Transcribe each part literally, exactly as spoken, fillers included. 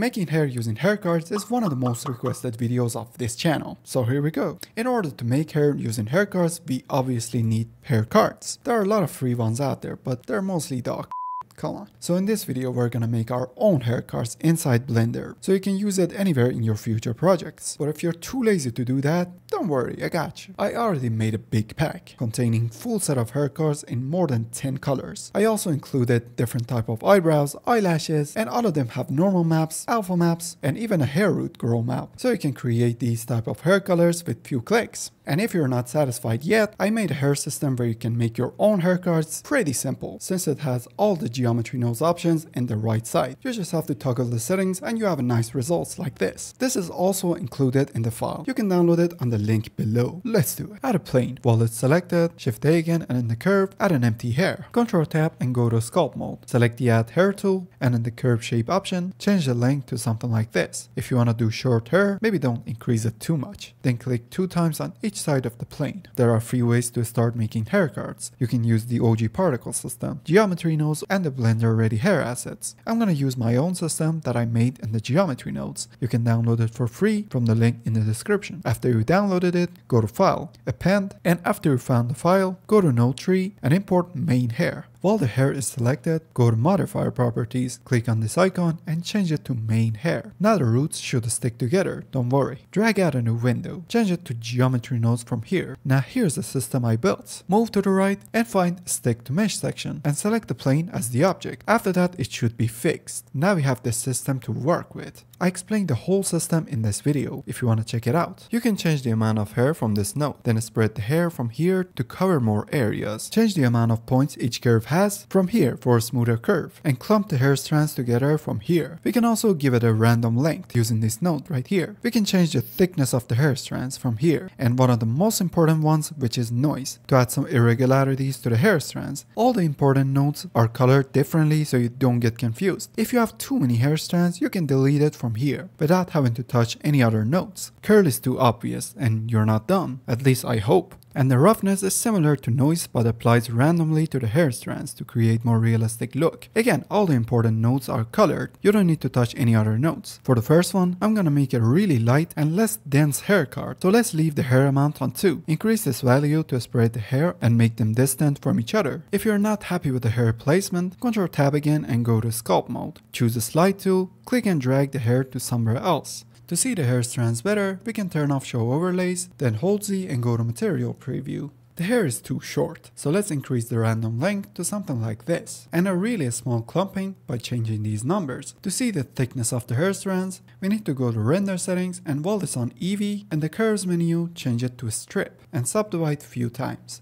Making hair using hair cards is one of the most requested videos of this channel, so here we go. In order to make hair using hair cards, we obviously need hair cards. There are a lot of free ones out there, but they're mostly dog. Come on. So in this video we're gonna make our own hair cards inside Blender, so you can use it anywhere in your future projects. But if you're too lazy to do that, don't worry, I got you. I already made a big pack containing full set of hair cards in more than ten colors. I also included different type of eyebrows, eyelashes, and all of them have normal maps, alpha maps, and even a hair root grow map, so you can create these type of hair colors with few clicks. And if you're not satisfied yet, I made a hair system where you can make your own hair cards pretty simple, since it has all the geometry nodes options in the right side. You just have to toggle the settings and you have a nice results like this. This is also included in the file. You can download it on the link below. Let's do it. Add a plane. While it's selected, shift A again, and in the curve, add an empty hair. Control tab and go to sculpt mode. Select the add hair tool, and in the curve shape option, change the length to something like this. If you want to do short hair, maybe don't increase it too much. Then click two times on each side of the plane. There are three ways to start making hair cards. You can use the O G particle system, geometry nodes, and the Blender ready hair assets. I'm gonna use my own system that I made in the geometry nodes. You can download it for free from the link in the description. After you downloaded it, go to file, append, and after you found the file, go to node tree and import main hair. While the hair is selected, go to modifier properties, click on this icon and change it to main hair. Now the roots should stick together, don't worry. Drag out a new window, change it to geometry nodes from here. Now here's the system I built. Move to the right and find stick to mesh section and select the plane as the object. After that it should be fixed. Now we have this system to work with. I explained the whole system in this video if you want to check it out. You can change the amount of hair from this node, then spread the hair from here to cover more areas. Change the amount of points each curve has from here for a smoother curve, and clump the hair strands together from here. We can also give it a random length using this node right here. We can change the thickness of the hair strands from here, and one of the most important ones, which is noise, to add some irregularities to the hair strands. All the important nodes are colored differently so you don't get confused. If you have too many hair strands, you can delete it from here without having to touch any other nodes. Curl is too obvious and you're not done, at least I hope. And the roughness is similar to noise but applies randomly to the hair strands to create more realistic look. Again, all the important nodes are colored, you don't need to touch any other nodes. For the first one, I'm gonna make a really light and less dense hair card, so let's leave the hair amount on two. Increase this value to spread the hair and make them distant from each other. If you're not happy with the hair placement, Control tab again and go to sculpt mode. Choose the slide tool, click and drag the hair to somewhere else. To see the hair strands better, we can turn off show overlays, then hold Z and go to material preview. The hair is too short, so let's increase the random length to something like this, and a really small clumping by changing these numbers. To see the thickness of the hair strands, we need to go to render settings and while it's on Eevee and the curves menu, change it to a strip and subdivide few times.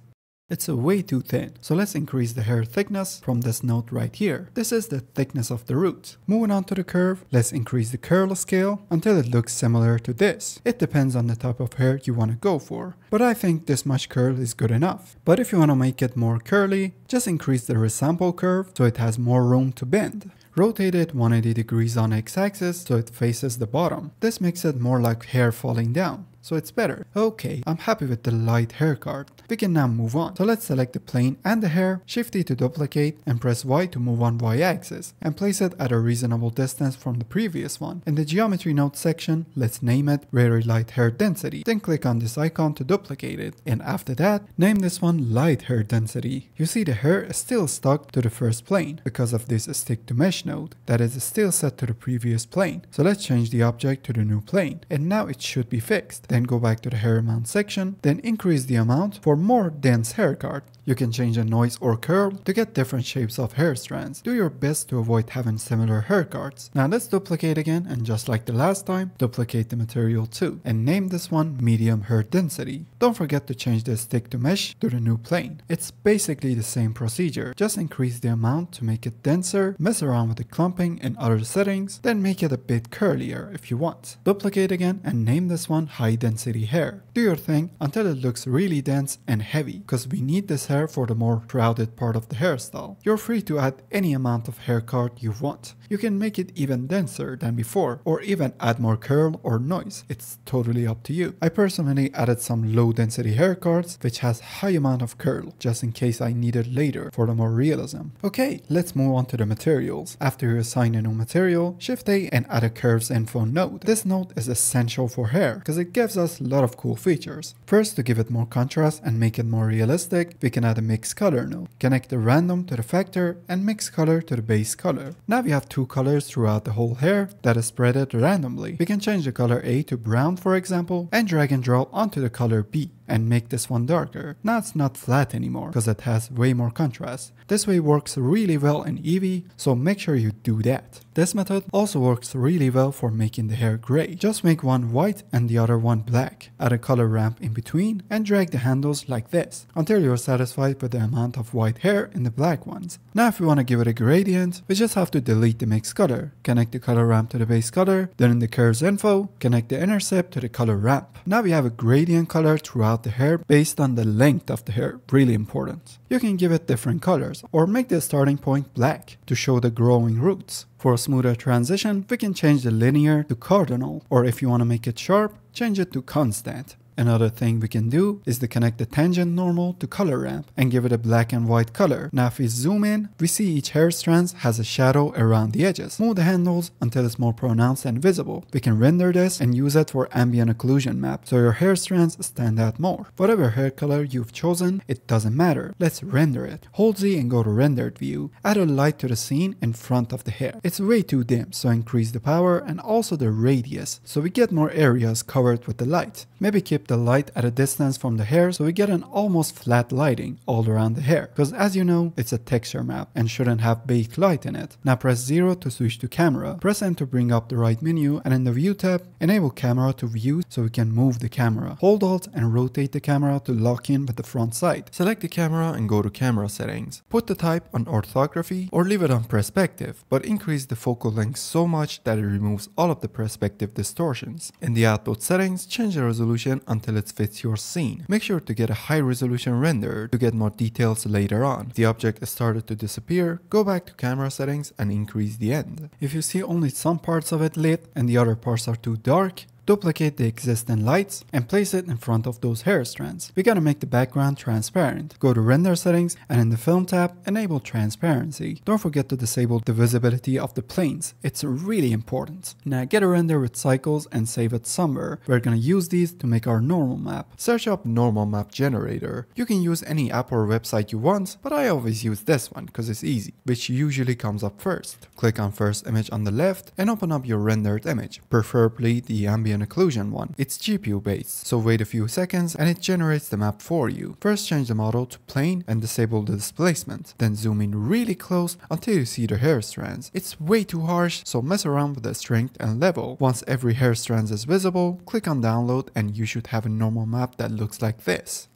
It's a way too thin, so let's increase the hair thickness from this node right here. This is the thickness of the root. Moving on to the curve, let's increase the curl scale until it looks similar to this. It depends on the type of hair you want to go for, but I think this much curl is good enough. But if you want to make it more curly, just increase the resample curve so it has more room to bend. Rotate it one hundred eighty degrees on x-axis so it faces the bottom. This makes it more like hair falling down, so it's better. Okay, I'm happy with the light hair card. We can now move on. So let's select the plane and the hair, shift E to duplicate and press Y to move on y-axis and place it at a reasonable distance from the previous one. In the geometry node section, let's name it very light hair density. Then click on this icon to duplicate it. And after that, name this one light hair density. You see the hair is still stuck to the first plane because of this stick to mesh node that is still set to the previous plane. So let's change the object to the new plane and now it should be fixed. Then go back to the hair amount section, then increase the amount for more dense hair card. You can change the noise or curl to get different shapes of hair strands. Do your best to avoid having similar hair cards. Now let's duplicate again and just like the last time, duplicate the material too and name this one medium hair density. Don't forget to change the stick to mesh to the new plane. It's basically the same procedure, just increase the amount to make it denser, mess around with the clumping and other settings, then make it a bit curlier if you want. Duplicate again and name this one high density hair. Do your thing until it looks really dense and heavy, because we need this hair for the more crowded part of the hairstyle. You're free to add any amount of hair card you want. You can make it even denser than before or even add more curl or noise. It's totally up to you. I personally added some low density hair cards which has high amount of curl just in case I need it later for the more realism. Okay, let's move on to the materials. After you assign a new material, shift A and add a curves info node. This node is essential for hair because it gives us a lot of cool features. First, to give it more contrast and make it more realistic, we can add a mix color node. Connect the random to the factor and mix color to the base color. Now we have two colors throughout the whole hair that is spreaded randomly. We can change the color A to brown, for example, and drag and drop onto the color B and make this one darker. Now it's not flat anymore because it has way more contrast. This way works really well in Eevee, so make sure you do that. This method also works really well for making the hair gray. Just make one white and the other one black. Add a color ramp in between and drag the handles like this until you're satisfied with the amount of white hair in the black ones. Now if we want to give it a gradient, we just have to delete the mix color. Connect the color ramp to the base color, then in the curves info, connect the intercept to the color ramp. Now we have a gradient color throughout the hair based on the length of the hair, really important. You can give it different colors or make the starting point black to show the growing roots. For a smoother transition, we can change the linear to cardinal, or if you want to make it sharp, change it to constant. Another thing we can do is to connect the tangent normal to color ramp and give it a black and white color. Now if we zoom in, we see each hair strand has a shadow around the edges. Move the handles until it's more pronounced and visible. We can render this and use it for ambient occlusion map, so your hair strands stand out more. Whatever hair color you've chosen, it doesn't matter. Let's render it. Hold Z and go to rendered view. Add a light to the scene in front of the hair. It's way too dim, so increase the power and also the radius so we get more areas covered with the light. Maybe keep the light at a distance from the hair so we get an almost flat lighting all around the hair, because as you know, it's a texture map and shouldn't have baked light in it. Now press zero to switch to camera, press M to bring up the right menu, and in the view tab, enable camera to view so we can move the camera. Hold Alt and rotate the camera to lock in with the front side. Select the camera and go to camera settings. Put the type on orthography or leave it on perspective, but increase the focal length so much that it removes all of the perspective distortions. In the output settings, change the resolution on until it fits your scene. Make sure to get a high resolution render to get more details later on. If the object has started to disappear, go back to camera settings and increase the end. If you see only some parts of it lit and the other parts are too dark, duplicate the existing lights and place it in front of those hair strands. We gotta make the background transparent. Go to render settings and in the film tab, enable transparency. Don't forget to disable the visibility of the planes. It's really important. Now get a render with cycles and save it somewhere. We're gonna use these to make our normal map. Search up normal map generator. You can use any app or website you want, but I always use this one because it's easy, which usually comes up first. Click on first image on the left and open up your rendered image, preferably the ambient an occlusion one. It's G P U based, so wait a few seconds and it generates the map for you. First change the model to plane and disable the displacement, then zoom in really close until you see the hair strands. It's way too harsh, so mess around with the strength and level. Once every hair strand is visible, click on download and you should have a normal map that looks like this.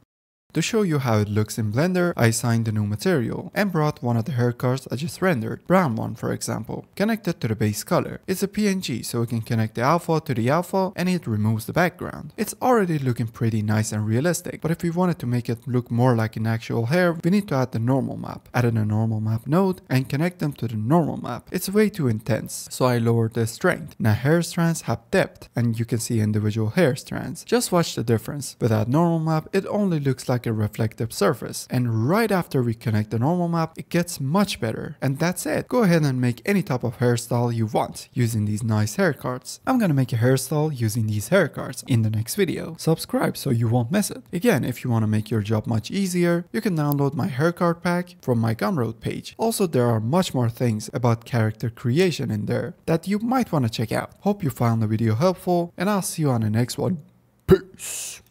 To show you how it looks in Blender, I assigned a new material and brought one of the hair cards I just rendered, brown one for example, connected to the base color. It's a P N G, so we can connect the alpha to the alpha and it removes the background. It's already looking pretty nice and realistic, but if we wanted to make it look more like an actual hair, we need to add the normal map. Add in a normal map node and connect them to the normal map. It's way too intense, so I lowered the strength. Now hair strands have depth and you can see individual hair strands. Just watch the difference. Without normal map, it only looks like a reflective surface, and right after we connect the normal map, it gets much better. And that's it. Go ahead and make any type of hairstyle you want using these nice hair cards. I'm gonna make a hairstyle using these hair cards in the next video. Subscribe so you won't miss it. Again, if you want to make your job much easier, you can download my hair card pack from my Gumroad page. Also, there are much more things about character creation in there that you might want to check out. Hope you found the video helpful, and I'll see you on the next one. Peace!